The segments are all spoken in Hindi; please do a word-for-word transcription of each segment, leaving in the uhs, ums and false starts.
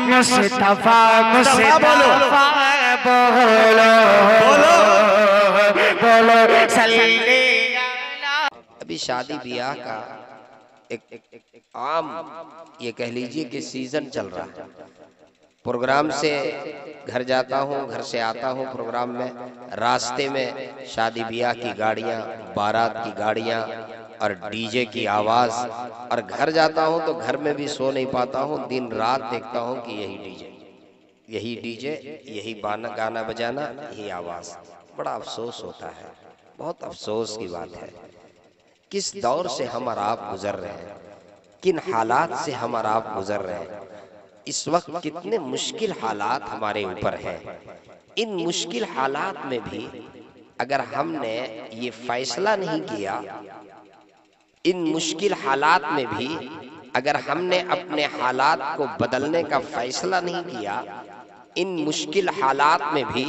मुस्तफा मुस्तफा बोलो बोलो बोलो सल्ली। अभी शादी ब्याह का एक, एक, एक, एक आम ये कह लीजिए कि सीजन चल रहा है। प्रोग्राम से घर जाता हूँ, घर से आता हूँ प्रोग्राम में, रास्ते में शादी ब्याह की गाड़ियाँ, बारात की गाड़ियाँ और डीजे की आवाज़, और घर जाता हूँ तो घर में भी सो नहीं पाता हूँ। दिन रात देखता हूँ कि यही डीजे यही डीजे यही गाना बजाना, यही आवाज़। बड़ा अफसोस होता है, बहुत अफसोस की बात है। किस दौर से हम और आप गुजर रहे हैं, किन हालात से हम और आप गुजर रहे हैं। इस वक्त कितने मुश्किल हालात हमारे ऊपर हैं। इन मुश्किल हालात में भी अगर हमने ये फैसला नहीं किया, इन मुश्किल हालात में भी अगर हमने अपने हालात को बदलने का फैसला नहीं किया, इन मुश्किल हालात में भी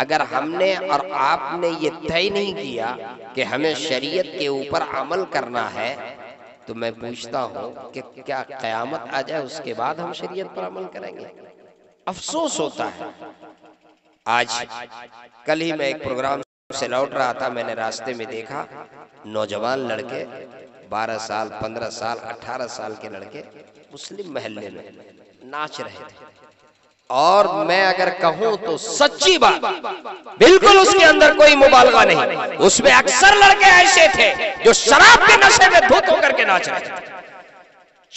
अगर हमने और आपने ये तय नहीं किया कि हमें शरीयत के ऊपर अमल करना है, तो मैं पूछता हूँ कि क्या क़यामत आ जाए उसके बाद हम शरीयत पर अमल करेंगे। अफसोस होता है। आज कल ही मैं एक प्रोग्राम से लौट रहा था, मैंने रास्ते में देखा नौजवान लड़के, बारह साल, पंद्रह साल, अठारह साल के लड़के मुस्लिम महल्ले में नाच रहे थे। और मैं अगर कहूं तो सच्ची बात, बिल्कुल उसके अंदर कोई मुबालगा नहीं। उसमें अक्सर लड़के ऐसे थे जो शराब के नशे में धुत होकर के नाच रहे थे,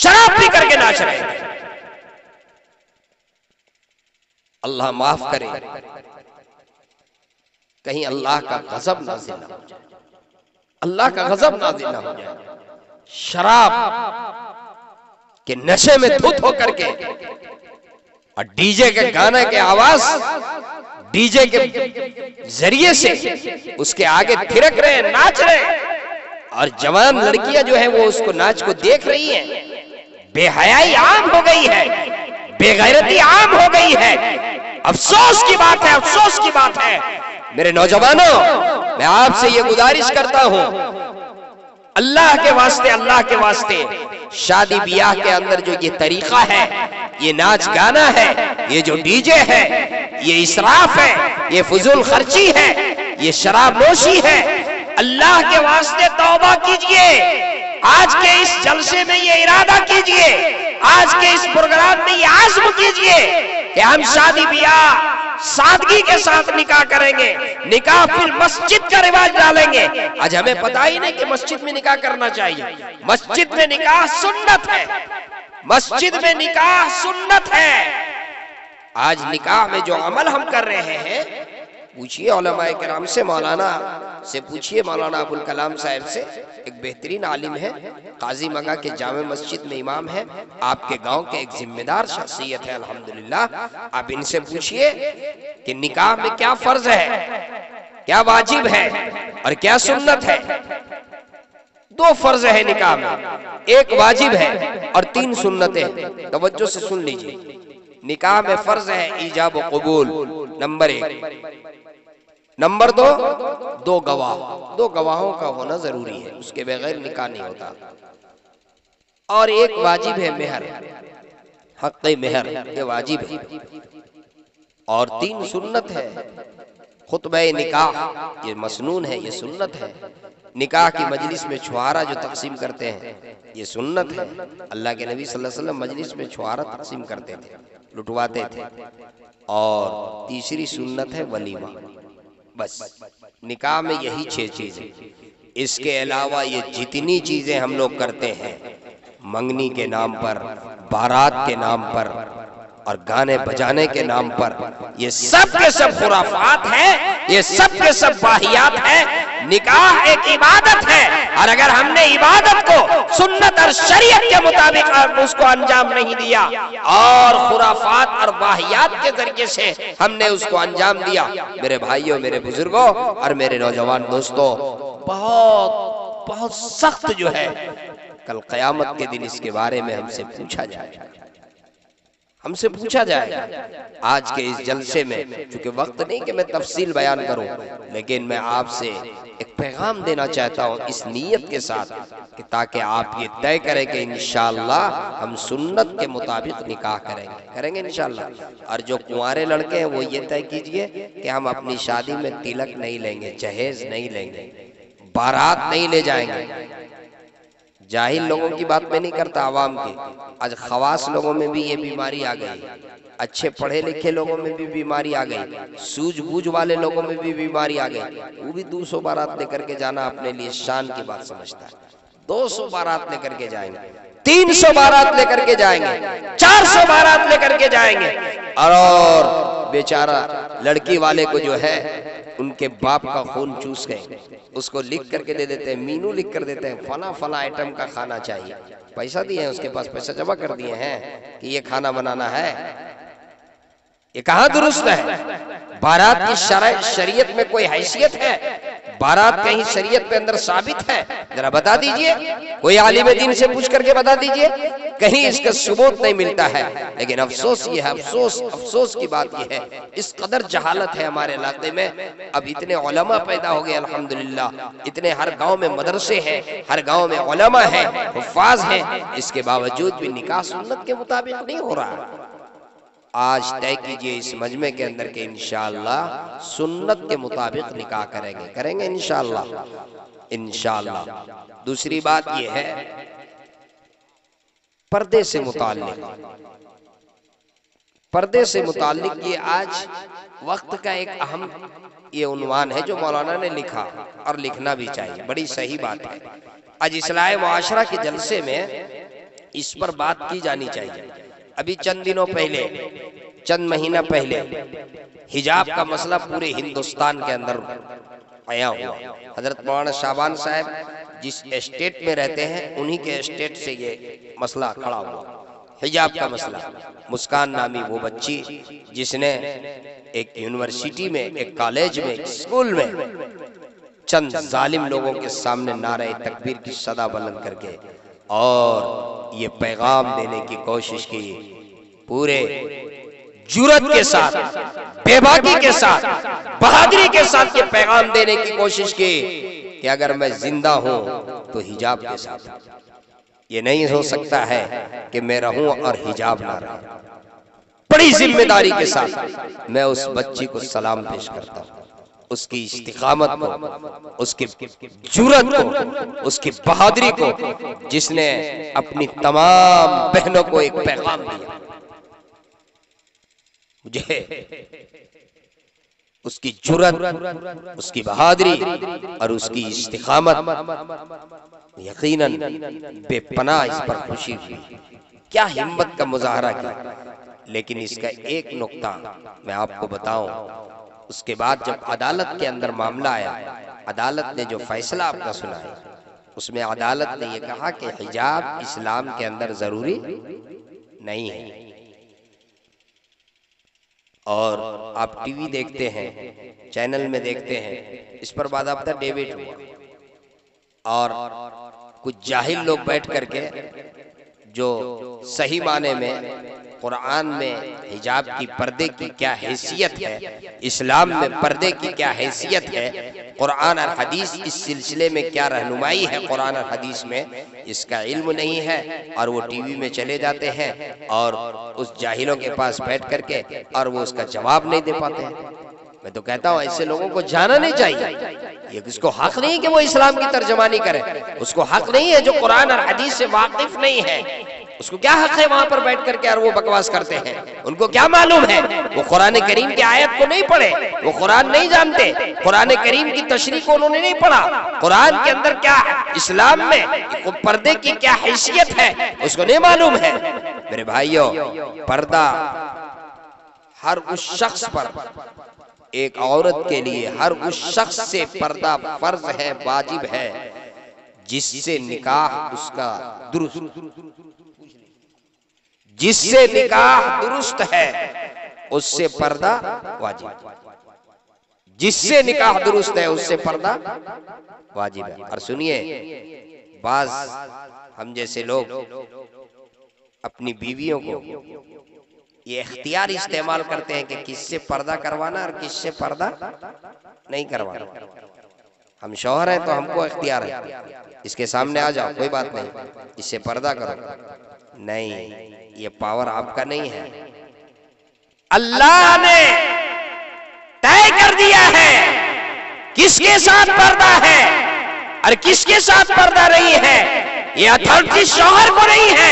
शराब पी करके नाच रहे थे। अल्लाह माफ करे, कहीं अल्लाह का गजब नाज़िल ना हो जाए, अल्लाह का गजब नाज़िल ना हो जाए। शराब के नशे में धुत होकर के और डीजे के गाने के आवाज, डीजे के जरिए से उसके आगे थिरक रहे हैं, नाच रहे हैं। और जवान लड़कियां जो है वो उसको नाच को देख रही हैं। बेहयाई आम हो गई है, बेगैरती आम हो गई है। अफसोस की बात है, अफसोस की बात है। मेरे नौजवानों, मैं आपसे ये गुजारिश करता हूं, अल्लाह के वास्ते, अल्लाह के वास्ते, शादी ब्याह के अंदर जो ये तरीका है, ये नाच गाना है, ये जो डीजे है, ये इसराफ है, ये फजूल खर्ची है, ये शराब नोशी है। अल्लाह के वास्ते तौबा कीजिए। आज के इस जलसे में ये इरादा कीजिए, आज के इस प्रोग्राम में ये आज़्म कीजिए कि हम शादी ब्याह सादगी के साथ निकाह करेंगे। निकाह फिर मस्जिद का रिवाज डालेंगे। आज हमें पता ही नहीं कि मस्जिद में निकाह करना चाहिए। मस्जिद में निकाह सुन्नत है, मस्जिद में निकाह सुन्नत है। आज निकाह में जो अमल हम कर रहे हैं, पूछिए उलमाए किराम से, मौलाना से पूछिए, मौलाना अबुल कलाम साहब से, एक बेहतरीन आलिम है, काजी मगा के जामे मस्जिद में इमाम है, आपके गांव के एक जिम्मेदार शख्सियत है, अल्हम्दुलिल्लाह। आप इनसे पूछिए कि निकाह में क्या फर्ज है, क्या वाजिब है और क्या सुन्नत है। दो फर्ज है निकाह में, एक वाजिब है और तीन सुन्नतें। तवज्जो से सुन लीजिए। निकाह में फर्ज है ईजाब व कबूल, नंबर एक। नंबर दो, दो गवाह, दो गवाहों का होना जरूरी है, उसके बगैर निकाह नहीं होता। और एक वाजिब है मेहर, हक़ मेहर, ये वाजिब है। और तीन सुन्नत है, खुतबे निकाह, ये मसनून है, ये सुन्नत है। निकाह की मजलिस में छुआरा जो तकसीम करते हैं, ये सुन्नत है। अल्लाह के नबी सल्लल्लाहु अलैहि वसल्लम मजलिस में छुआरा तकसीम करते थे, लुटवाते थे। और तीसरी सुन्नत है वलीमा। बस निकाह में यही छह चीजें। इसके अलावा ये जितनी चीजें हम लोग करते हैं, मंगनी के नाम पर, बारात के नाम पर और गाने बजाने के नाम पर, ये सब के सब खुराफात है, ये सब के सब बाहियात है। निकाह एक इबादत है, और अगर हमने इबादत को सुन्नत और शरीयत के मुताबिक उसको अंजाम नहीं दिया और खुराफात और बाहियात के जरिए से हमने उसको अंजाम दिया, मेरे भाइयों, मेरे बुजुर्गों और मेरे नौजवान दोस्तों, बहुत बहुत सख्त जो है, कल क़यामत के दिन इसके बारे में हमसे पूछा जाएगा। हमसे पूछा जाएगा आज के इस जलसे में, चूंकि वक्त नहीं कि मैं तफसील बयान करूं, लेकिन मैं आपसे एक पैगाम देना चाहता हूं इस नीयत के साथ कि ताकि आप ये तय करें कि इंशाअल्लाह हम सुन्नत के मुताबिक निकाह करेंगे करेंगे इंशाअल्लाह। और जो कुंवारे लड़के हैं वो ये तय कीजिए कि हम अपनी शादी में तिलक नहीं लेंगे, जहेज नहीं लेंगे, बारात नहीं ले जाएंगे। जाहिल लोगों की बात मैं नहीं करता, आवाम की। आज खवास लोगों में भी ये बीमारी आ गई, अच्छे पढ़े लिखे लोगों में भी बीमारी आ गई, सूझबूझ वाले लोगों में भी बीमारी आ गई। वो भी दो सौ बारात लेकर के जाना अपने लिए शान की बात समझता है। दो सौ बारात लेकर के जाएंगे, तीन सौ बारात लेकर के जाएंगे, चार सौ बारात लेकर के जाएंगे। और बेचारा लड़की वाले को जो है उनके बाप का खून चूस गए, उसको लिख करके दे देते हैं, मीनू लिख कर देते हैं, फला फला आइटम का खाना चाहिए। पैसा दिए हैं उसके पास, पैसा जमा कर दिए हैं कि ये खाना बनाना है। ये कहाँ दुरुस्त है? बारात की शरीयत में कोई हैसियत है? बारात कहीं शरीयत के अंदर साबित है? जरा बता दीजिए, कोई आलिम दीन से पूछ करके बता दीजिए, कहीं इसका सबूत नहीं मिलता है। लेकिन अफसोस ये है, अफसोस अफसोस की बात ये है, इस कदर जहालत है हमारे इलाके में। अब इतने उलमा पैदा हो गए अल्हम्दुलिल्लाह, इतने हर गांव में मदरसे हैं, हर गांव में उलमा हैं, हुफ्फाज़ हैं, इसके बावजूद भी निकाह सुन्नत के मुताबिक नहीं हो रहा। आज तय कीजिए इस मजमे के अंदर के इंशाअल्लाह सुन्नत के मुताबिक निकाह करेंगे करेंगे इंशाअल्लाह इंशाअल्लाह। दूसरी बात यह है पर्दे से मुतालिक, पर्दे से मुतालिक ये आज वक्त का एक अहम ये उन्वान है जो मौलाना ने लिखा और लिखना भी चाहिए, बड़ी सही बात है। आज इस्लाह मुआशरा के जलसे में इस पर बात की जानी चाहिए। अभी चंद दिनों पहले, चंद महीना पहले हिजाब का मसला पूरे हिंदुस्तान के अंदर आया हुआ। हजरत मौलाना शाबान साहब जिस स्टेट में रहते हैं उन्हीं के स्टेट से ये मसला खड़ा हुआ, हिजाब का मसला। मुस्कान नामी वो बच्ची जिसने एक यूनिवर्सिटी में, एक कॉलेज में, स्कूल में चंद जालिम लोगों के सामने नारे तकबीर की सदा बुलंद करके और ये पैगाम देने की कोशिश की पूरे जुरत के साथ, बेबाकी के साथ, बहादुरी के साथ ये पैगाम देने की कोशिश की कि अगर मैं जिंदा हूं तो हिजाब के साथ। ये नहीं हो सकता है कि मैं रहूं और हिजाब ना रहूं। बड़ी जिम्मेदारी के साथ मैं उस बच्ची को सलाम पेश करता हूं, उसकी इस्तिकामत को, उसकी जुरत को, उसकी बहादुरी को, जिसने अपनी तमाम बहनों को एक पैगाम दिया। मुझे उसकी जुरत, उसकी बहादुरी और उसकी इस्तिकामत यकीनन बेपनाह इस पर खुशी हुई, क्या हिम्मत का मुजाहरा किया। लेकिन इसका एक नुक्ता मैं आपको बताऊं, उसके बाद जब अदालत के अंदर मामला आया, अदालत ने जो फैसला आपका सुनाया उसमें अदालत ने यह कहा कि हिजाब इस्लाम के अंदर जरूरी नहीं है। और आप टीवी देखते हैं, चैनल में देखते हैं, इस पर बाकायदा डिबेट हुआ और कुछ जाहिल लोग बैठ करके जो सही माने में कुरान में हिजाब की, पर्दे की क्या हैसियत है, इस्लाम में पर्दे की क्या हैसियत है, कुरान और हदीस इस सिलसिले में क्या रहनुमाई है कुरान और हदीस में, इसका इल्म नहीं है। और वो टीवी में चले जाते हैं और उस जाहिलों के पास बैठ करके और वो उसका जवाब नहीं दे पाते हैं। मैं तो कहता हूँ ऐसे लोगों को जाना नहीं चाहिए, ये इसको हक नहीं कि वो इस्लाम की तर्जमानी करे, उसको हक नहीं है जो कुरान और हदीस से वाकिफ नहीं है, उसको क्या हक है वहां पर बैठ करके और वो बकवास करते हैं। उनको क्या मालूम है, वो कुरान करीम की आयत को नहीं पढ़े, वो कुरान नहीं जानते, कुरान करीम की तशरीह को उन्होंने नहीं पढ़ा, कुरान के अंदर क्या इस्लाम में पर्दे की क्या हैसियत है उसको नहीं मालूम है। मेरे भाइयों, पर्दा हर उस शख्स पर, एक औरत के लिए हर उस शख्स से पर्दा फर्ज है, वाजिब है जिससे निकाह उसका दुरुस्त, जिससे निकाह दुरुस्त है उससे पर्दा वाजिब, जिससे निकाह दुरुस्त है उससे पर्दा वाजिब है। और सुनिए, बाज हम जैसे लोग अपनी बीवियों को ये इख्तियार इस्तेमाल करते हैं कि किससे पर्दा करवाना और किससे पर्दा नहीं करवाना। हम शौहर हैं तो हमको इख्तियार है, इसके सामने आ जाओ कोई बात नहीं, इससे पर्दा करो। नहीं, ये पावर आपका नहीं है, अल्लाह ने तय कर दिया है किसके साथ पर्दा है और किसके साथ पर्दा नहीं है। ये अथॉरिटी शौहर को नहीं है,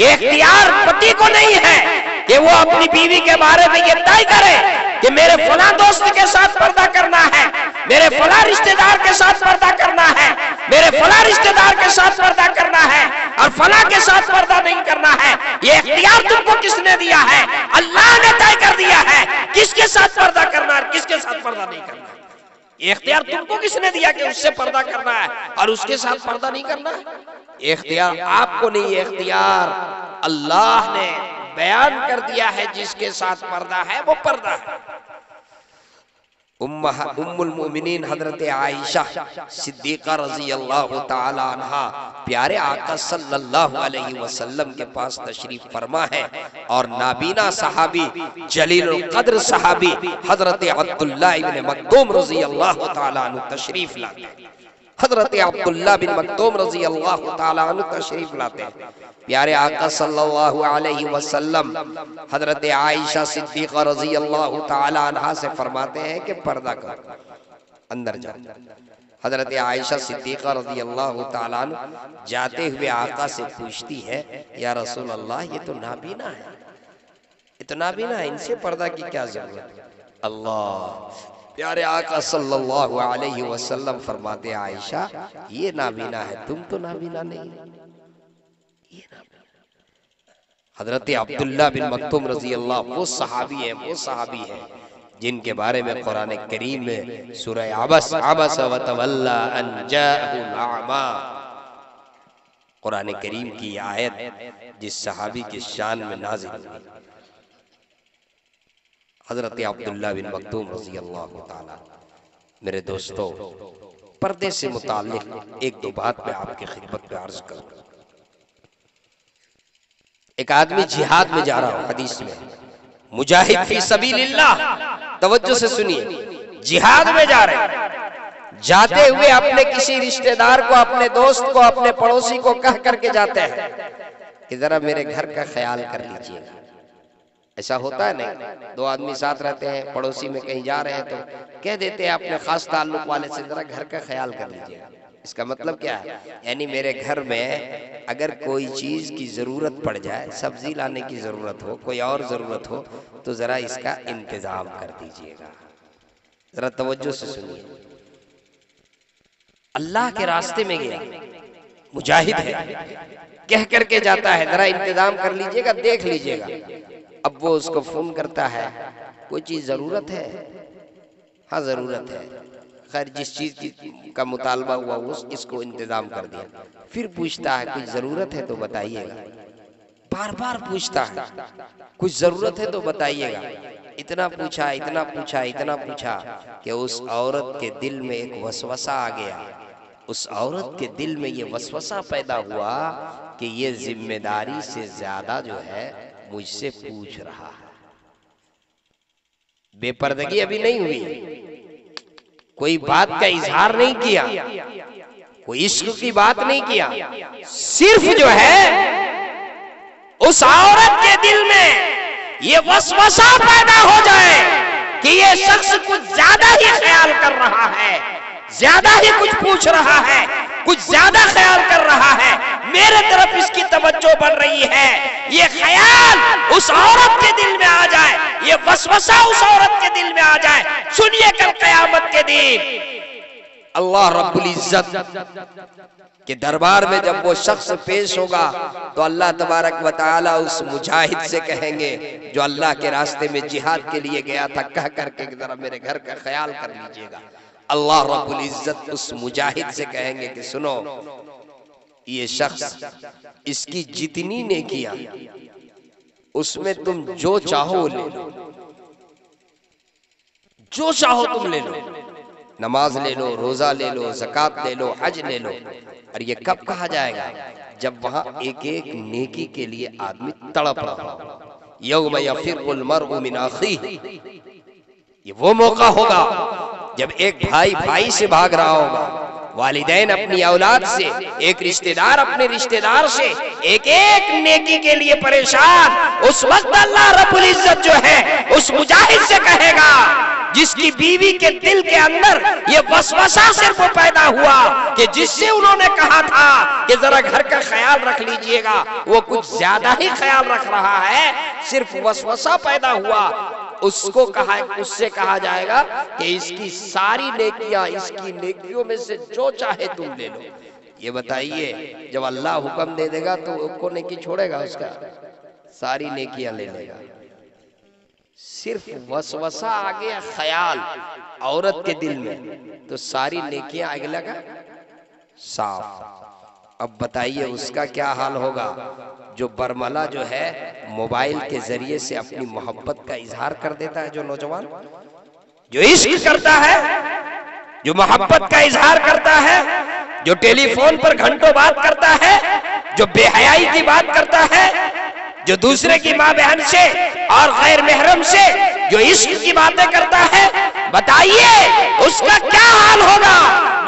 ये इख्तियार पति को नहीं है कि वो अपनी बीवी के बारे में ये तय करे कि मेरे फला दोस्त के साथ पर्दा करना है, मेरे फला रिश्तेदार के साथ पर्दा करना है, मेरे फला रिश्तेदार के साथ पर्दा करना है और फला के साथ पर्दा नहीं करना है। ये इख्तियार तुमको किसने दिया है? अल्लाह ने तय कर दिया है किसके साथ पर्दा करना है किसके साथ पर्दा नहीं करना। ये इख्तियार तुमको किसने दिया कि उससे पर्दा करना है और उसके साथ पर्दा नहीं करना है? इख्तियार आपको नहीं, ये इख्तियार अल्लाह ने बयान कर दिया है जिसके साथ पर्दा है वो पर्दा है। उम्मुल मोमिनीन हजरत आयशा सिद्दीका रजी अल्लाह ताला अन्हा प्यारे आका सल्लल्लाहु अलैहि वसल्लम के पास तशरीफ फरमा है और नाबीना सहाबी जलीलुल कद्र सहाबी हजरत अब्दुल्लाह इब्न मक्तूम रजी अल्लाह ताला अन्हु तशरीफ लाते हैं। हजरत अब्दुल्लाह बिन मक्तूम रजी अल्लाह ताला अन्हु तशरीफ लाते हैं। प्यारे आका सल्लल्लाहु अलैहि वसल्लम हजरत आयशा सिद्दीक़ा रज़ी अल्लाहु ताला अन्हा से फरमाते हैं कि पर्दा करो, अंदर जाओ। हजरत आयशा सिद्दीक़ा रज़ी अल्लाहु ताला अन्हा जाते हुए आका से पूछती है, या रसूल अल्लाह ये तो नाबीना है, ये तो नाबीना है, इनसे पर्दा की क्या जरूरत है? अल्लाह प्यारे आका सल्लल्लाहु अलैहि वसल्लम फरमाते हैं, आयशा ये नाबीना है, तुम तो नाबीना नहीं। हजरत अब्दुल्लाह बिन मक्तूम रजी अल्लाह वो सहाबी है, वो सहाबी है जिनके बारे में कुरान करीम में सूरह अबस अबस व तवल्ला अन जाहुल अमा, कुरान करीम की आयत जिस सहाबी की शान में नाजिल हुई, हजरत अब्दुल्लाह बिन मक्तूम रजी अल्लाह ताला। मेरे दोस्तों, पर्दे से मुताल्लिक एक दो बात मैं आपकी खिदमत में अर्ज करूँ। एक आदमी जिहाद में जा रहा है, हदीस में मुजाहिद फी सबीलिल्लाह, तवज्जो से सुनिए, जिहाद में जा रहे हैं, जाते हुए अपने किसी रिश्तेदार को, अपने दोस्त को, अपने पड़ोसी को कह करके जाते हैं कि जरा मेरे घर का ख्याल कर लीजिएगा। ऐसा होता है नहीं? दो आदमी साथ रहते हैं, पड़ोसी में कहीं जा रहे हैं तो कह देते हैं अपने खास ताल्लुक वाले से, जरा घर का ख्याल कर लीजिएगा। इसका मतलब क्या है? यानी मेरे घर में अगर कोई चीज़ की ज़रूरत पड़ जाए, सब्जी लाने की ज़रूरत हो, कोई और ज़रूरत हो, तो ज़रा इसका इंतज़ाम कर दीजिएगा। ज़रा तवज्जो से सुनिए, अल्लाह के रास्ते में गया मुजाहिद है, कह करके जाता है ज़रा इंतज़ाम कर लीजिएगा, देख लीजिएगा। अब वो उसको फ़ोन करता है, कोई चीज़ ज़रूरत है? हाँ ज़रूरत है। खैर, जिस चीज़ की का मुतालबा हुआ उस इसको इंतज़ाम कर दिया। फिर पूछता है कुछ ज़रूरत है तो बताइएगा, बार बार पूछता है कुछ ज़रूरत है तो बताइएगा। इतना पूछा इतना पूछा इतना पूछा कि उस औरत के दिल में एक वसवसा आ गया। उस औरत के दिल में ये वसवसा पैदा हुआ कि ये जिम्मेदारी से ज़्यादा जो है मुझसे पूछ रहा है। बेपर्दगी अभी नहीं हुई, कोई बात का इजहार नहीं किया, कोई इश्क की बात नहीं किया, सिर्फ जो है उस औरत के दिल में ये वसवसा पैदा हो जाए कि ये शख्स कुछ ज्यादा ही ख्याल कर रहा है, ज्यादा ही कुछ पूछ रहा है, कुछ ज्यादा ख्याल कर रहा है, मेरे तरफ इसकी तवज्जो बढ़ रही है। ये ख्याल उस औरत के दिल में आ जाए, ये वसवसा उस औरत के दिल में आ जाए। सुनिए, कल कयामत के दिन अल्लाह रब्बुल इज्जत के दरबार में जब वो शख्स पेश होगा तो अल्लाह तबारक व तआला उस मुजाहिद से कहेंगे जो अल्लाह के रास्ते में जिहाद के लिए गया था, कह करके जरा मेरे घर का ख्याल कर लीजिएगा। अल्लाह रब्बुल इज्जत उस मुजाहिद से कहेंगे कि सुनो, ये शख्स, इसकी जितनी नेकियां उसमें तुम जो चाहो ले लो, जो चाहो तुम ले लो, नमाज ले लो, रोजा ले लो, ज़कात ले लो, हज ले लो। और ये कब कहा जाएगा? जब वहां एक एक नेकी के लिए आदमी तड़प रहा हो, यौम यफिरुल मरउ मिन अखीह, ये वो मौका होगा जब एक भाई भाई से भाग रहा होगा, वालिदैन अपनी औलाद से, एक रिश्तेदार अपने रिश्तेदार से, एक एक नेकी के लिए परेशान। उस वक्त अल्लाह रब्बुल इज्जत जो है उस मुजाहिद से कहेगा जिसकी बीवी के दिल के अंदर ये वसवसा सिर्फ पैदा हुआ कि जिससे उन्होंने कहा था कि जरा घर का ख्याल रख लीजिएगा, वो कुछ ज्यादा ही ख्याल रख रहा है, सिर्फ वसवसा पैदा हुआ, उसको कहा, उससे कहा जाएगा कि इसकी सारी नेकियां, इसकी नेकियों में से जो चाहे तुम ले लो। ये बताइए जब अल्लाह हुक्म दे देगा तो उसको नेकी छोड़ेगा? उसका सारी नेकियां ले लेगा। सिर्फ वसवसा आ गया ख्याल औरत के दिल में तो सारी नेकियां आगे लगा साफ। अब बताइए उसका क्या हाल होगा जो बरमला जो है मोबाइल के जरिए से अपनी मोहब्बत का इजहार कर देता है, जो नौजवान जो इश्क करता है, जो मोहब्बत का इजहार करता है, जो टेलीफोन पर घंटों बात करता है, जो बेहयाई की बात करता है, जो दूसरे की माँ बहन से और गैर महरम से जो इश्क की बातें करता है, बताइए उसका क्या हाल होगा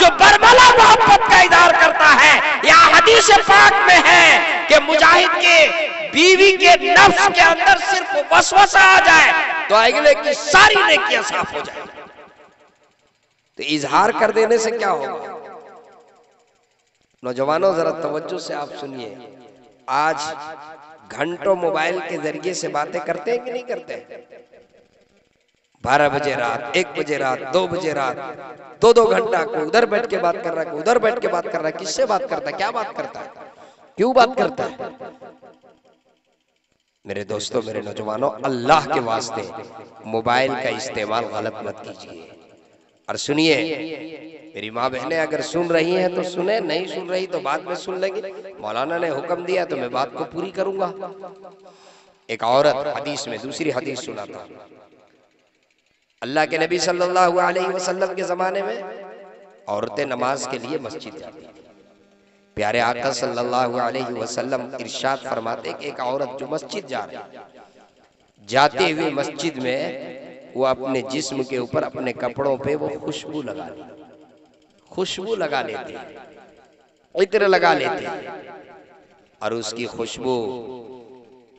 जो बरमला मोहब्बत का इजहार करता है। यह हदीस पाक में है कि मुजाहिद के बीवी के नफ्स के अंदर सिर्फ वसवसा आ जाए तो अगले की सारी नेकियां साफ हो जाए। तो इजहार कर देने से क्या होगा? नौजवानों जरा तवज्जो से आप सुनिए, आज घंटों मोबाइल के जरिए से बातें करते हैं कि नहीं करते? बारह बजे रात, एक बजे रात, दो बजे रात, दो दो घंटा को उधर बैठ के बात कर रहा है, उधर बैठ के बात कर रहा है, किससे बात करता है, क्या बात करता है, क्यों बात करता है? मेरे दोस्तों, मेरे नौजवानों, अल्लाह के वास्ते मोबाइल का इस्तेमाल गलत मत कीजिए। और सुनिए मेरी माँ बहने, अगर सुन रही हैं तो सुने, नहीं सुन रही तो बाद में सुन लेंगी। मौलाना ने हुक्म दिया तो मैं बात को पूरी करूंगा। एक औरत हदीस में, दूसरी हदीस सुनाता, अल्लाह के नबी सल्लल्लाहु अलैहि वसल्लम के जमाने में औरतें नमाज के लिए मस्जिद जाती थी। प्यारे आका सल्लल्लाहु अलैहि वसल्लम इरशाद फरमाते कि एक औरत जो मस्जिद जा रही, जाते हुए मस्जिद में वो अपने जिस्म के ऊपर, अपने कपड़ों पे वो खुशबू लगा लेती, खुशबू लगा लेती, इत्र लगा लेती, और उसकी खुशबू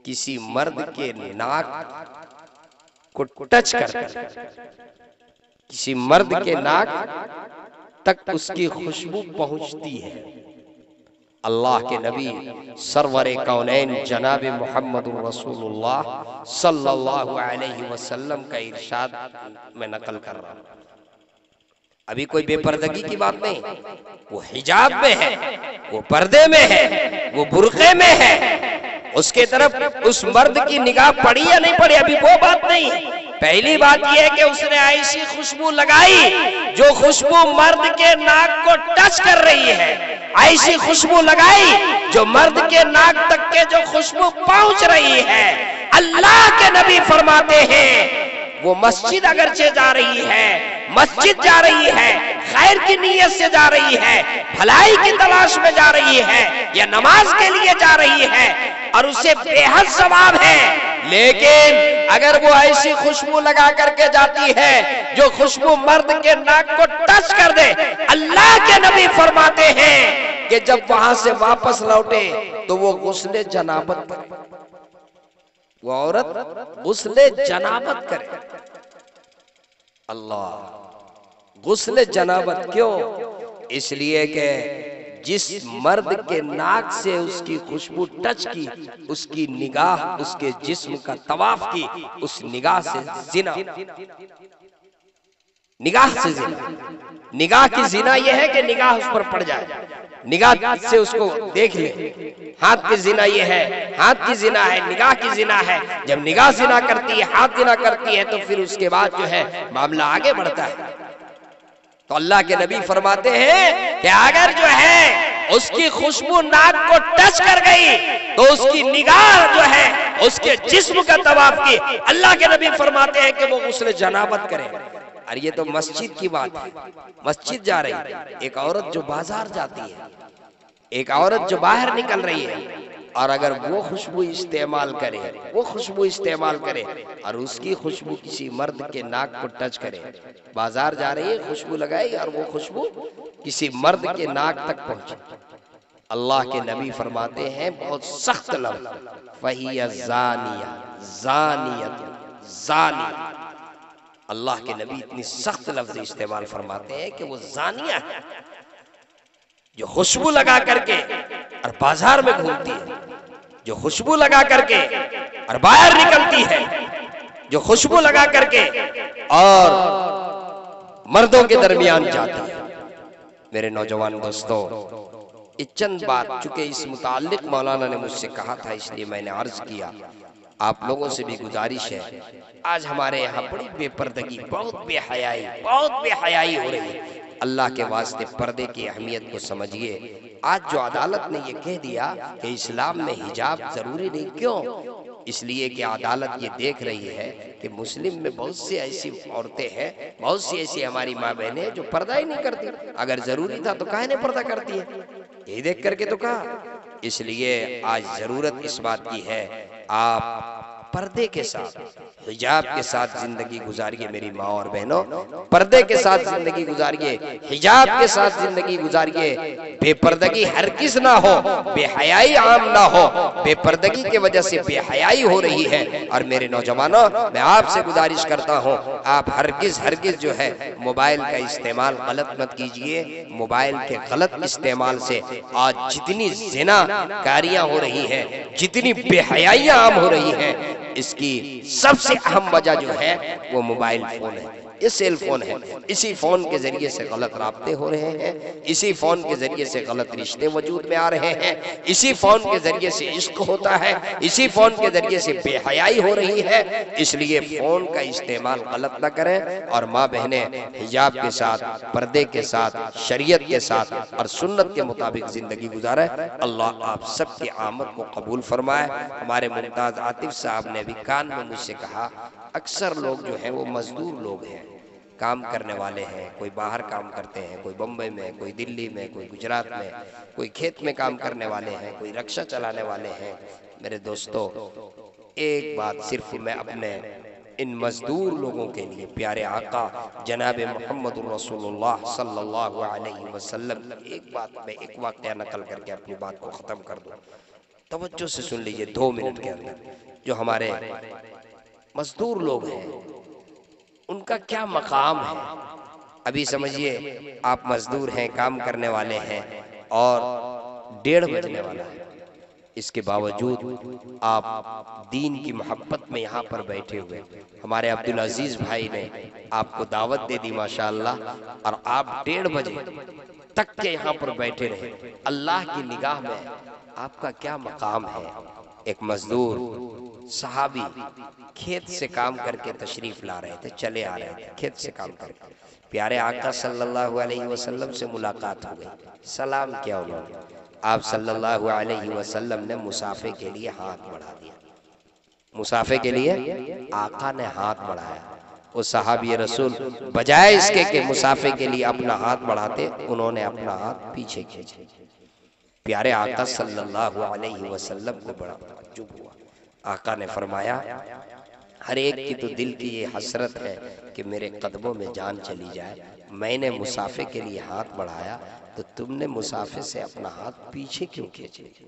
किसी मर्द के नाक को टच करती, किसी मर्द के नाक तक उसकी खुशबू पहुंचती है। अल्लाह के नबी सरवरे कौनैन जनाब मोहम्मद रसूलुल्लाह सल्लल्लाहु अलैहि वसल्लम का इरशाद मैं नकल कर रहा हूँ। अभी कोई बेपर्दगी की बात नहीं, वो हिजाब में है, वो पर्दे में है, वो बुर्के में है, उसके तरफ उस मर्द की निगाह पड़ी या नहीं पड़ी, अभी वो बात नहीं है। पहली बात यह है कि उसने ऐसी खुशबू लगाई जो खुशबू मर्द के नाक को टच कर रही है, ऐसी खुशबू लगाई जो मर्द के नाक तक के जो खुशबू पहुंच रही है। अल्लाह के नबी फरमाते हैं वो मस्जिद अगरचे जा रही है, मस्जिद जा रही है, खैर की नीयत से जा रही है, भलाई की तलाश में जा रही है, या नमाज के लिए जा रही है और उसे बेहद सवाब है, लेकिन अगर वो ऐसी खुशबू लगा करके जाती है जो खुशबू मर्द के नाक को टच कर दे, अल्लाह के नबी फरमाते हैं कि जब वहां से वापस लौटे तो वो गुस्ले जनाबत करे, वो औरत गुस्ले जनाबत करे। अल्लाह, गुस्ले जनाबत क्यों? इसलिए कि जिस मर्द के नाक से उसकी खुशबू टच की, उसकी निगाह उसके जिस्म का तवाफ की, उस निगाह से जिना, निगाह से जिना, निगाह की जिना यह है कि निगाह उस पर पड़ जाए, निगाह से उसको देख ले। हाथ की जिना यह है, हाथ की जिना है, निगाह की जिना है। जब निगाह जिना करती है, हाथ जिना करती है, तो फिर उसके बाद जो है मामला आगे बढ़ता है। तो अल्लाह के नबी फरमाते हैं कि अगर जो है उसकी खुशबू नाक को टच कर गई तो उसकी निगाह जो है उसके जिस्म का तवाफ की, अल्लाह के नबी फरमाते हैं कि वो उसने जनाबत करे। अरे ये तो मस्जिद की बात है, मस्जिद जा रही है। एक औरत जो बाजार जाती है, एक औरत जो बाहर निकल रही है, और अगर वो खुशबू इस्तेमाल करे वो खुशबू इस्तेमाल करे और उसकी खुशबू किसी मर्द के नाक को टच करे। बाजार जा रही है, खुशबू लगाए और वो खुशबू किसी मर्द के नाक तक पहुंचे। अल्लाह के नबी फरमाते हैं बहुत सख्त लफ्ज़, फ़हिया ज़ानिया, ज़ानियत, ज़ानिया। अल्लाह के नबी इतनी सख्त लफ्ज इस्तेमाल फरमाते हैं कि वो जानिया है जो खुशबू लगा करके और बाजार में घूमती है, जो खुशबू लगा करके और बाहर निकलती है, जो खुशबू लगा करके और मर्दों के दरमियान जाती है। मेरे नौजवान दोस्तों, ये चंद बात, चूंकि इस मुतालिक मौलाना ने मुझसे कहा था इसलिए मैंने अर्ज किया। आप लोगों से भी गुजारिश है, आज हमारे यहाँ बड़ी बेपर्दगी, बहुत बेहयाई, बहुत बेहयाई हो रही है। अल्लाह के वास्ते पर्दे की अहमियत को समझिए। आज जो अदालत ने ये कह दिया कि इस्लाम में हिजाब जरूरी नहीं, क्यों? इसलिए कि अदालत ये देख रही है कि मुस्लिम में बहुत सी ऐसी औरतें हैं, बहुत सी ऐसी हमारी माँ बहनें हैं जो पर्दा ही नहीं करती। अगर जरूरी था तो काहे नहीं पर्दा करती है, यही देख करके तो कहा। इसलिए आज जरूरत इस बात की है, आप पर्दे के साथ, हिजाब के साथ जिंदगी गुजारिए। मेरी माँ और बहनों, पर्दे के साथ जिंदगी गुजारिए, हिजाब के साथ जिंदगी गुजारिए। बेपर्दगी हर किस ना हो, बेहयाई आम ना हो। बेपर्दगी के वजह से बेहयाई हो रही है। और मेरे नौजवानों, मैं आपसे गुजारिश करता हूँ, आप हर किस हर किस जो है मोबाइल का इस्तेमाल गलत मत कीजिए। मोबाइल के गलत इस्तेमाल से आज जितनी ज़िनाकारियां हो रही है, जितनी बेहयाइयां आम हो रही है, इसकी सबसे अहम वजह जो है वो मोबाइल फोन है, ये सेल फोन है। इसी फोन के जरिए से गलत रास्ते हो रहे हैं, इसी फोन के जरिए से गलत रिश्ते वजूद में आ रहे हैं, इसी फोन के जरिए से इश्क होता है, इसी फोन के जरिए से बेहयाई हो रही है। इसलिए फोन का इस्तेमाल गलत ना करें। और माँ बहनें, हिजाब के साथ, पर्दे के साथ, शरीयत के साथ और सुन्नत के मुताबिक जिंदगी गुजारें। अल्लाह आप सबकी आमद को कबूल फरमाए। हमारे मुमताज आतिफ साहब ने भी कान में मुझसे कहा, अक्सर लोग जो हैं वो मजदूर लोग हैं, काम करने वाले हैं, कोई बाहर काम करते हैं, कोई बम्बई में, कोई दिल्ली में, कोई गुजरात में, कोई खेत में काम करने वाले हैं, कोई रिक्शा चलाने वाले हैं। मेरे दोस्तों, एक बात सिर्फ मैं अपने इन मजदूर लोगों के लिए, प्यारे आका जनाब मोहम्मद रसूलुल्लाह सल्लल्लाहु अलैहि वसल्लम, एक बात मैं एक वाकया नकल करके अपनी बात को ख़त्म कर दूँ। तवज्जो से सुन लीजिए दो मिनट के अंदर। जो हमारे मजदूर लोग हैं उनका क्या मकाम है, अभी समझिए। आप मजदूर हैं, काम करने वाले हैं और डेढ़ बजने वाला है, इसके बावजूद आप दीन की मोहब्बत में यहाँ पर बैठे हुए। हमारे अब्दुल अजीज भाई ने आपको दावत दे दी माशाल्लाह, और आप डेढ़ बजे तक के यहाँ पर बैठे रहे। अल्लाह की निगाह में आपका क्या मकाम है? एक मजदूर सहाबी खेत से काम करके तशरीफ ला रहे थे, चले आ रहे थे खेत से काम करके। प्यारे आका सल्लल्लाहु अलैहि वसल्लम से मुलाकात हो गई, सलाम किया उन्होंने। आप सल्लल्लाहु अलैहि वसल्लम ने मुसाफे के लिए हाथ बढ़ा दिया। मुसाफे के लिए आका ने हाथ बढ़ाया। वो सहाबी रसूल बजाय इसके कि मुसाफे के लिए अपना हाथ बढ़ाते, उन्होंने अपना हाथ पीछे खींचा। प्यारे आका सल्लल्लाहु अलैहि वसल्लम को बड़ा ताज्जुब हुआ। आका ने फरमाया, हर एक की तो दिल की ये हसरत है कि मेरे कदमों में जान चली जाए। मैंने मुसाफे के लिए हाथ बढ़ाया तो तुमने मुसाफे से अपना हाथ पीछे क्यों खींच लिया?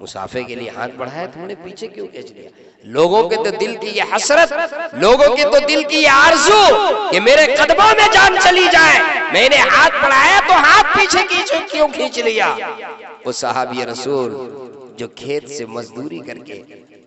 मुसाफे के लिए हाथ बढ़ाया, तुमने पीछे क्यों खींच लिया? लोगों के तो दिल की ये हसरत, लोगों के तो दिल की ये आरज़ू कि मेरे कदमों में जान चली जाए, मैंने हाथ बढ़ाया तो हाथ पीछे खींचो क्यों खींच लिया? वो सहाबी रसूल जो खेत से मजदूरी करके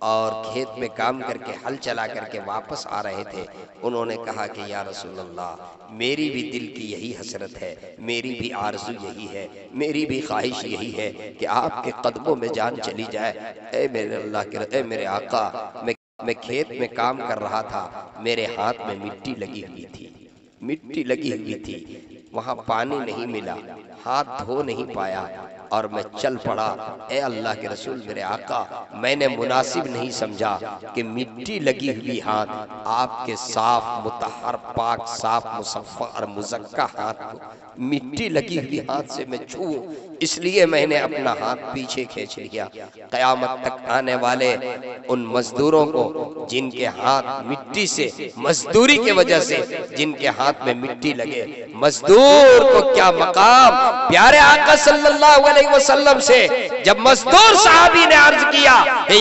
और खेत में काम करके हल चला करके वापस आ रहे थे, उन्होंने कहा कि या रसूल अल्लाह, मेरी भी दिल की यही हसरत है, मेरी भी आरज़ू यही है, मेरी भी ख्वाहिश यही है कि आपके कदमों में जान चली जाए। ऐ मेरे अल्लाह के, ऐ मेरे आका, मैं मैं खेत में काम कर रहा था, मेरे हाथ में मिट्टी लगी हुई थी, मिट्टी लगी हुई थी, वहाँ पानी नहीं मिला, हाथ धो नहीं पाया और मैं चल पड़ा। ए अल्लाह के रसूल मेरे आका, मैंने मुनासिब नहीं समझा कि मिट्टी लगी हुई हाथ आपके साफ मुतहर पाक साफ मुसफ़ा और मुज़क्का हाथ को मिट्टी लगी हुई हाथ से मैं छूं, इसलिए मैंने अपना हाथ पीछे खींच लिया। क़यामत तक आने वाले उन मजदूरों को जिनके हाथ मिट्टी से मजदूरी की वजह से जिनके हाथ में मिट्टी लगे, मजदूर को क्या मकाम। प्यारे आका सल्लल्लाहु अलैहि वसल्लम से जब मजदूर साहबी ने अर्ज किया,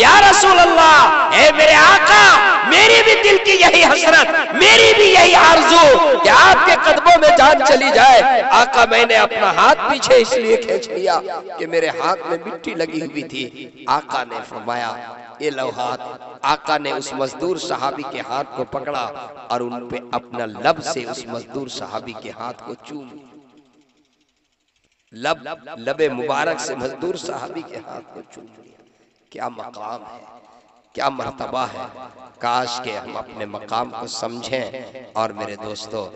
या रसूल अल्लाह, ए मेरे आका, मेरी भी दिल की यही हसरत, मेरी भी यही आरज़ू कि आपके कदमों में जान चली जाए। आका मैंने अपना हाथ पीछे इसलिए खींच लिया कि मेरे हाथ में मिट्टी लगी हुई थी। आका ने फरमाया, ये लो हाथ। आका ने उस मजदूर साहबी के हाथ को पकड़ा और उन पे अपना लब से उस मजदूर साहबी के हाथ को चूम, लब लबे मुबारक से मजदूर साहबी के हाथ को चूम लिया। क्या मकाम है, क्या मर्तबा है। काश के हम अपने मकाम को समझें। और मेरे दोस्तों,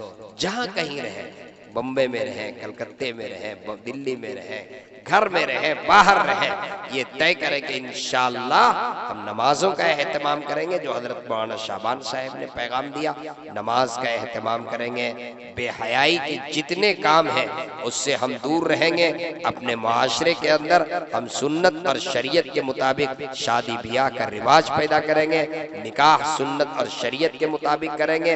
जहाँ कहीं रहें, बम्बे में रहें, कलकत्ते में रहें, दिल्ली में रहें, घर में रहें, बाहर रहें, ये तय करें कि इंशाअल्लाह हम नमाजों का एहतमाम करेंगे जो हजरत मौलाना शाबान साहब ने पैगाम दिया। नमाज का एहतमाम करेंगे, बेहयाई के जितने काम हैं उससे हम दूर रहेंगे। अपने माशरे के अंदर हम सुन्नत और शरीयत के मुताबिक शादी ब्याह का रिवाज पैदा करेंगे, निकाह सुन्नत और शरीयत के मुताबिक करेंगे।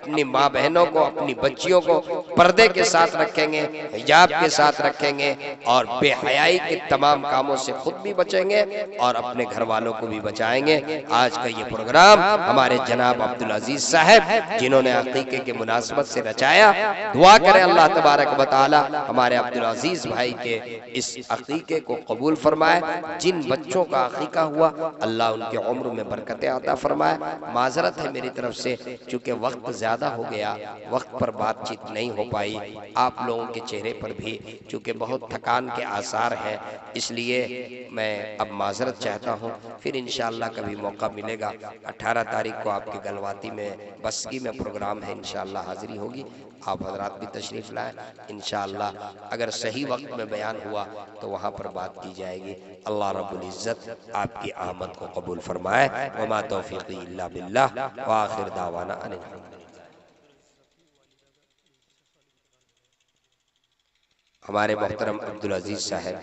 अपनी माँ बहनों को, अपनी बच्चियों को पर्दे के साथ रखेंगे, हिजाब के साथ रखेंगे और बेहयाई के तमाम कामों से खुद भी बचेंगे और अपने घर वालों को भी बचाएंगे। आज का ये प्रोग्राम हमारे जनाब अब्दुल अजीज साहब जिन्होंने अकीके के मुनासबत से रचाया, दुआ करें अल्लाह तबारक व तआला हमारे अब्दुल अजीज भाई के इस अकीके को कबूल फरमाए। जिन बच्चों का अकीका हुआ अल्लाह उनके उम्र में बरकतें अता फरमाए। माजरत है मेरी तरफ से, चूँकि वक्त ज़्यादा हो गया, वक्त पर बातचीत नहीं हो पाई। आप लोगों के चेहरे पर भी चूँकि बहुत थकान के आसार है, इसलिए मैं अब माजरत चाहता हूँ। फिर इंशाअल्लाह कभी मौका मिलेगा। अठारह तारीख को आपके गलवाती में बस्ती में प्रोग्राम है, इंशाअल्लाह हाजिरी होगी। आप हजरात भी तशरीफ़ लाएँ। इंशाअल्लाह अगर सही वक्त में बयान हुआ तो वहाँ पर बात की जाएगी। अल्लाह रब्बुल इज़्ज़त आपकी आमद को कबूल फरमाए। वमा तौफीक़ी इल्ला बिल्लाह व आखिर दावाना अनिल हम्द। हमारे मोहतरम अब्दुल अजीज साहब,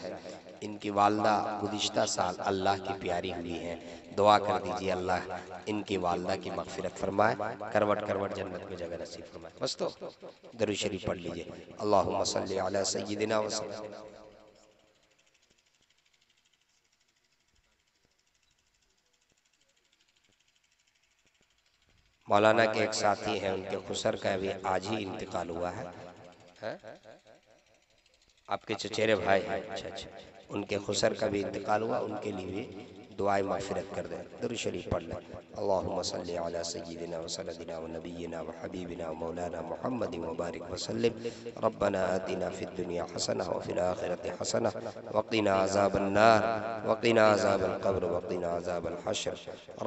इनकी वालदा गुज़िश्ता साल अल्लाह की प्यारी हुई हैं। दुआ कर दीजिए अल्लाह इनकी वालदा की मग़फ़िरत फरमाए, करवट करवट जन्नत में जगह नसीब फरमाए। बस तो दरूद शरीफ पढ़ लीजिए। अल्लाहुम्मा सल्लि अला सय्यिदिना व सल्लम। मौलाना के एक साथी हैं, उनके खुसर का भी आज ही इंतकाल हुआ है। आपके चचेरे भाई हैं, अच्छा अच्छा, उनके खुसर का भी इंतकाल हुआ। उनके लिए भी दुआए माफ़िरत कर दें, दुरूद शरीफ पढ़ लें। अल्लाहुम्मा सल्लि अला सय्यिदिना व सल्लदिना व नबियिना व हबीबिना व मौलाना मुहम्मदिन व बारिक व सल्लिम। रब्बना आतिना फिद दुनिया हसना व फिल आखिरति हसना व क़िना अज़ाबन नार व क़िना अज़ाबल क़ब्र व क़िना अज़ाबल हश्र।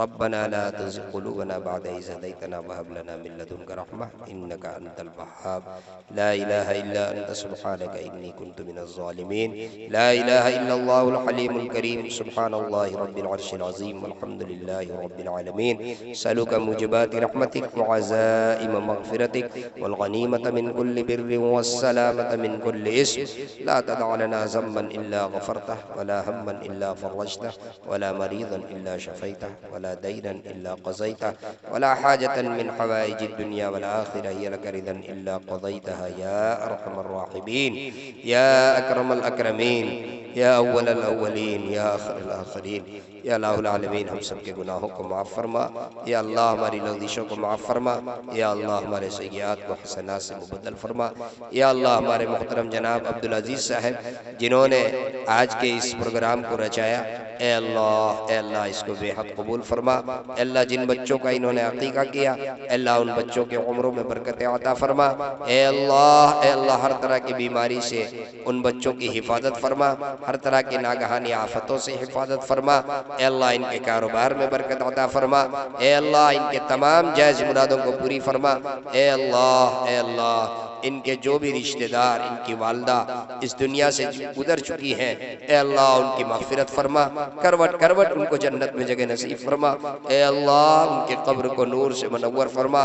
रब्बना ला तुज़िग़ क़ुलूबना बअदा इज़ हदैतना व हब लना मिन लदुनका रहमह इन्नका अंतल वह्हाब। ला इलाहा इल्ला अंत सुब्हानका इन्नी कुन्तु मिनज़ ज़ालिमीन। ला इलाहा इल्लल्लाहुल हलीमुल करीम। सुब्हानल्लाहि रब्बिल अर्शिल अज़ीम वल्हम्दुलिल्लाहि रब्बिल आलमीन। سألك موجبات رحمتك وعزائم مغفرتك والغنيمة من كل بر والسلامة من كل إثم. لا تدع لنا ذنبا إلا غفرته ولا هما إلا فرجته ولا مريضا إلا شفيته ولا دينا إلا قضيته ولا حاجة من حوائج الدنيا والآخرة هي لك رضا إلا قضيتها يا أرحم الراحمين يا أكرم الأكرمين या अव्वल अव्वलीन या आखिर आखिरीन। या अल्लाहुल आलमीन, हम सब के गुनाहों को माफ़ फरमा। या अल्लाह हमारी लंदिशों को माफ़ फरमा। या अल्लाह हमारे सय्यात को हसनात से मुबद्दल फरमा। या अल्लाह हमारे मोहतरम जनाब अब्दुल अजीज़ साहब जिन्होंने आज के इस प्रोग्राम को रचाया, ए अल्लाह, ए अल्लाह इसको बेहद कबूल फरमा। ए अल्लाह जिन बच्चों का इन्होंने अकीका किया, ए अल्लाह उन बच्चों के उम्रों में बरकतें अता फरमा। ए अल्लाह, ए अल्लाह हर तरह की बीमारी से उन बच्चों की हिफाजत फरमा, हर तरह के नागहानी आफतों से हिफाजत फरमा। ए अल्लाह इनके कारोबार में बरकत अता फरमा। ए अल्लाह इनके तमाम जायज़ मुरादों को पूरी फरमा। ए अल्लाह, ए अल्लाह इनके जो भी रिश्तेदार, इनकी वालदा इस दुनिया से गुजर चुकी हैं, ऐ अल्लाह उनकी मग़फ़िरत फरमा, करवट करवट उनको जन्नत में जगह नसीब फरमा। ऐ अल्लाह उनके कब्र को नूर से मुनव्वर फरमा।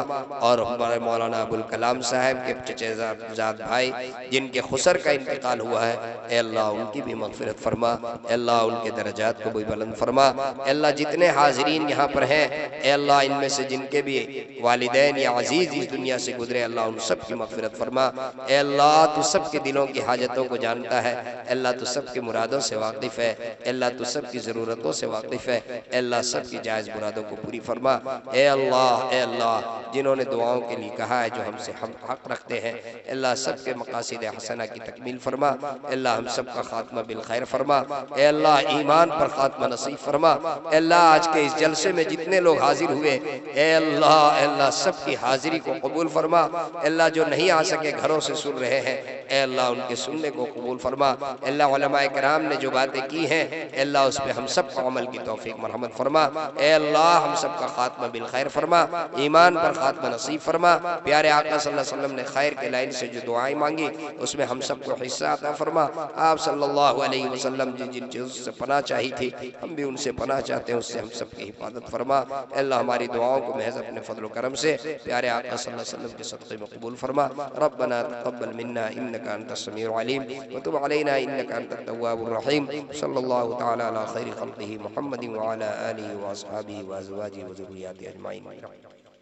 और हमारे मौलाना अबुल कलाम साहब के चचेजाद भाई जिनके खुसर का इंतकाल हुआ है, ऐ अल्लाह उनकी भी मग़फ़िरत फरमा। ऐ अल्लाह उनके दर्जात को भी बुलंद फरमा। ऐ अल्लाह जितने हाज़रीन यहाँ पर हैं, ऐ अल्लाह इनमें से जिनके भी वालिदैन या अजीज़ इस दुनिया से गुजरे, अल्लाह उन सब की मग़फ़िरत फरमा। ऐ अल्लाह तू सब के दिलों की हाजतों को जानता है, अल्लाह तू सब की मुरादों से वाकिफ़ है, अल्लाह तू सब की ज़रूरतों से वाकिफ़ है, अल्लाह सब की जायज़ मुरादों को पूरी फरमा। ऐ अल्लाह, ऐ अल्लाह जिन्होंने दुआओं के लिए कहा है, जो हमसे हम हक़ रखते हैं, अल्लाह सब के मक़ासिद हसना की तकमील फरमा। अल्लाह हम सब का खात्मा बिल खैर फरमा। ऐ अल्लाह ईमान पर खात्मा नसीब फरमा। अल्लाह आज के इस जलसे में जितने लोग हाजिर हुए, ऐ अल्लाह अल्लाह सब की हाज़िरी को कबूल फरमा। अल्लाह जो नहीं आ सके घरों से सुन रहे हैं, ऐ अल्लाह उनके सुनने को कबूल फरमा। अल्लाह उलमाए कराम ने जो बातें की हैं, अल्लाह उस पर हम सब को अमल की तौफीक मरहमत फरमा। ऐ अल्लाह हम सब का खात्मा बिल खैर फरमा, ईमान पर खात्मा नसीब फरमा। प्यारे आका सल्लल्लाहु अलैहि वसल्लम ने खैर के लाइन से जो दुआएं मांगी, उसमें हम सब को हिस्सा अता फरमा। आप सल्लल्लाहु अलैहि वसल्लम जिन जिन चीज़ों से पनाह चाही थी, हम भी उनसे पनाह चाहते हैं, उससे हम सब की हिफाजत फरमा। अल्लाह हमारी दुआओं को महज अपने फजल करम से प्यारे आका सल्लल्लाहु अलैहि वसल्लम के सदक़े में कबूल फरमा। रब्बना तक़ब्बल मिन्ना इन्नका अंतस समीउल अलीम व तुब अलैना इन्नका अंतत तव्वाबुर रहीम। सल्लल्लाहु तआला अला खैरि खल्क़िही मुहम्मदिन व अला आलिहि व अस्हाबिही व अज़वाजिही व ज़ुर्रिय्यातिही अजमाइन।